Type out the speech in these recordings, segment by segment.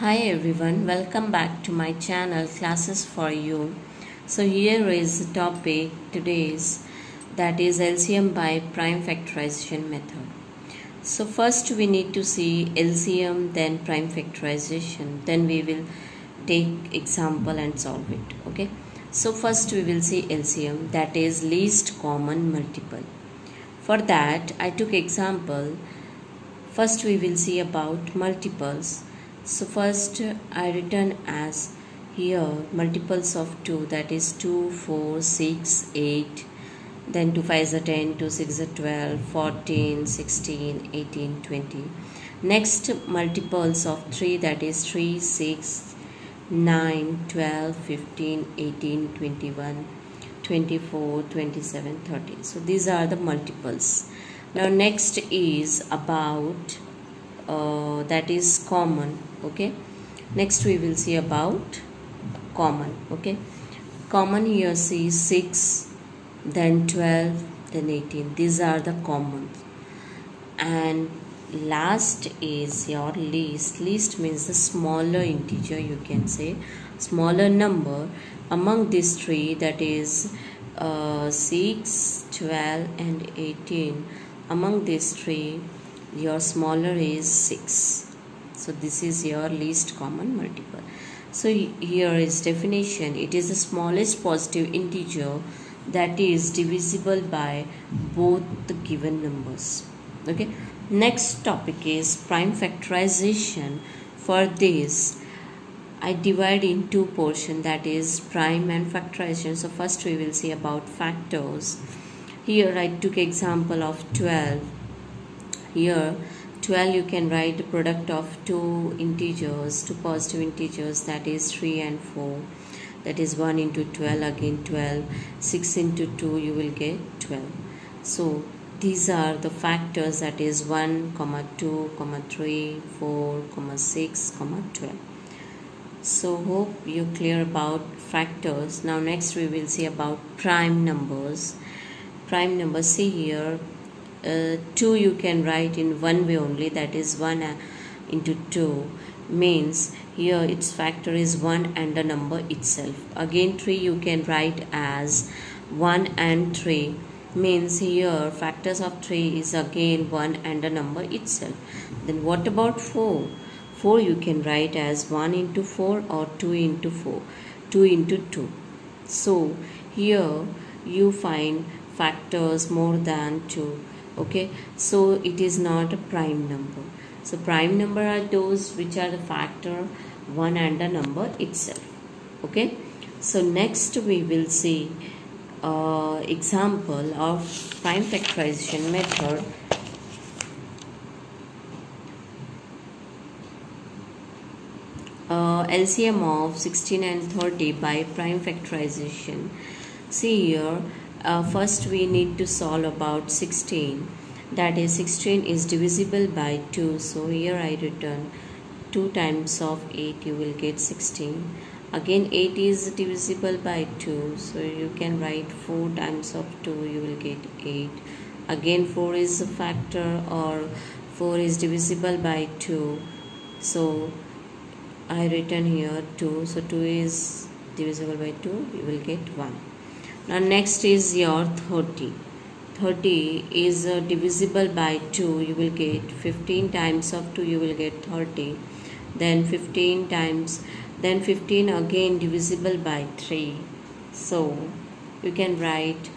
Hi everyone, welcome back to my channel Classes for You. So here is the topic today's, that is LCM by prime factorization method. So first we need to see LCM, then prime factorization, then we will take example and solve it. Okay, so first we will see LCM, that is least common multiple. For that I took example. First we will see about multiples. So first I written as here multiples of 2, that is 2, 4, 6, 8, then 2 5 is a 10, 2 6 is a 12, 14, 16, 18, 20. Next multiples of 3, that is 3, 6, 9, 12, 15, 18, 21, 24, 27, 30. So these are the multiples. Now next is about that is common. Okay, next we will see about common. Okay, common here see 6, then 12, then 18. These are the commons. And last is your least. Least means the smaller integer, you can say smaller number among these three, that is 6, 12 and 18. Among these three your smaller is 6. So this is your least common multiple. So here is definition. It is the smallest positive integer that is divisible by both the given numbers. Okay, next topic is prime factorization. For this I divide in two portion, that is prime and factorization. So first we will see about factors. Here I took example of 12. Here 12 you can write the product of two positive integers, that is 3 and 4, that is 1 into 12, again 12, 6 into 2, you will get 12. So these are the factors, that is 1, 2, 3, 4, 6, 12. So hope you are clear about factors. Now next we will see about prime numbers. Prime numbers, see here 2 you can write in one way only, that is 1 into 2, means here its factor is 1 and the number itself. Again 3 you can write as 1 and 3, means here factors of 3 is again 1 and the number itself. Then what about 4? 4 you can write as 1 into 4 or 2 into 4, 2 into 2. So here you find factors more than 2. Okay, so it is not a prime number. So prime number are those which are the factor 1 and the number itself. Okay, so next we will see example of prime factorization method. LCM of 16 and 30 by prime factorization. See here first we need to solve about 16, that is 16 is divisible by 2. So here I written 2 times of 8, you will get 16. Again 8 is divisible by 2, so you can write 4 times of 2, you will get 8. Again 4 is a factor, or 4 is divisible by 2, so I written here 2, so 2 is divisible by 2, you will get 1. Now next is your 30. 30 is divisible by 2, you will get 15 times of 2, you will get 30. Then 15 again divisible by 3. So you can write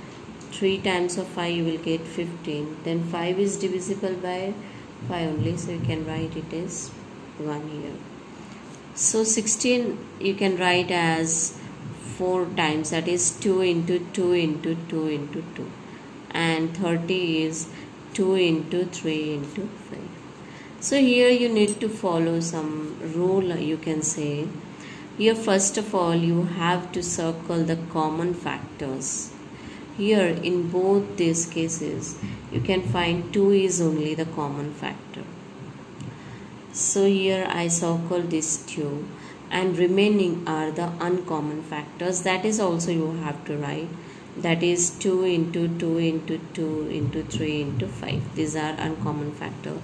3 times of 5, you will get 15. Then 5 is divisible by 5 only, so you can write it as 1 here. So 16 you can write as 4 times, that is 2 into 2 into 2 into 2. And 30 is 2 into 3 into 5. So here you need to follow some rule, you can say. Here first of all you have to circle the common factors. Here in both these cases you can find 2 is only the common factor. So here I circle this 2, and remaining are the uncommon factors, that is also you have to write, that is 2 into 2 into 2 into 3 into 5. These are uncommon factor.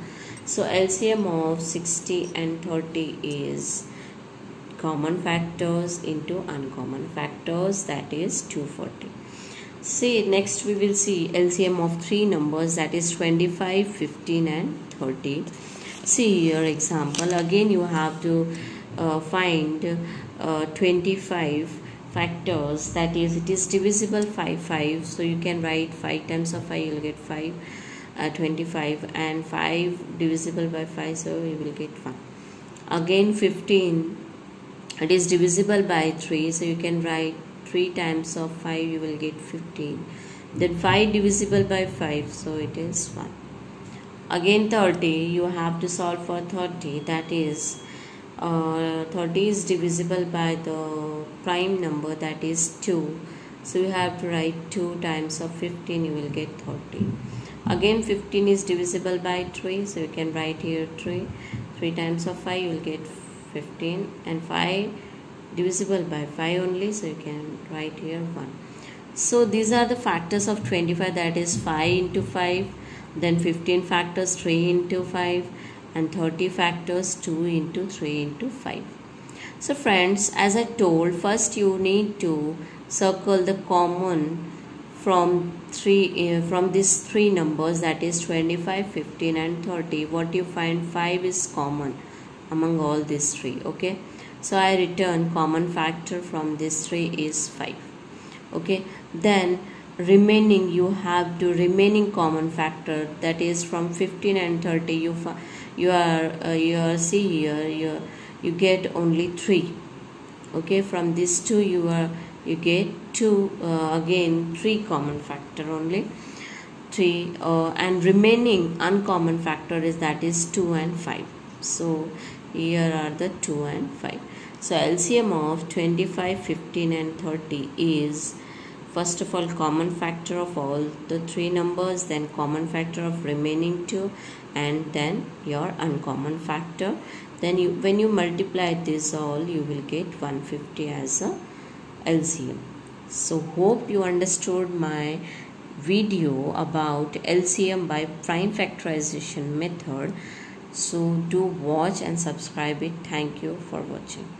So LCM of 60 and 30 is common factors into uncommon factors, that is 240. See, next we will see LCM of three numbers, that is 25, 15 and 30. See your example, again you have to find 25 factors, that is it is divisible 5 5, so you can write 5 times of 5, you will get 5, 25, and 5 divisible by 5, so you will get 1. Again 15, it is divisible by 3, so you can write 3 times of 5, you will get 15. Then 5 divisible by 5, so it is 1. Again 30, you have to solve for 30, that is 30 is divisible by the prime number, that is 2, so you have to write 2 times of 15, you will get 30. Again 15 is divisible by 3, so you can write here 3 times of 5, you will get 15, and 5 divisible by 5 only, so you can write here 1. So these are the factors of 25, that is 5 into 5, then 15 factors 3 into 5, and 30 factors 2 into 3 into 5. So friends, as I told, first you need to circle the common from these three numbers, that is 25, 15 and 30. What you find, 5 is common among all these three. Okay, so I return common factor from these three is 5. Okay, then remaining, you have to remaining common factor, that is from 15 and 30 you get only 3. Okay, from these two you get 2, again 3 common factor only, 3, and remaining uncommon factor is, that is 2 and 5. So here are the 2 and 5. So LCM of 25, 15 and 30 is, first of all, common factor of all the three numbers, then common factor of remaining 2, and then your uncommon factor. Then you, when you multiply this all, you will get 150 as a LCM. So hope you understood my video about LCM by prime factorization method. So do watch and subscribe it. Thank you for watching.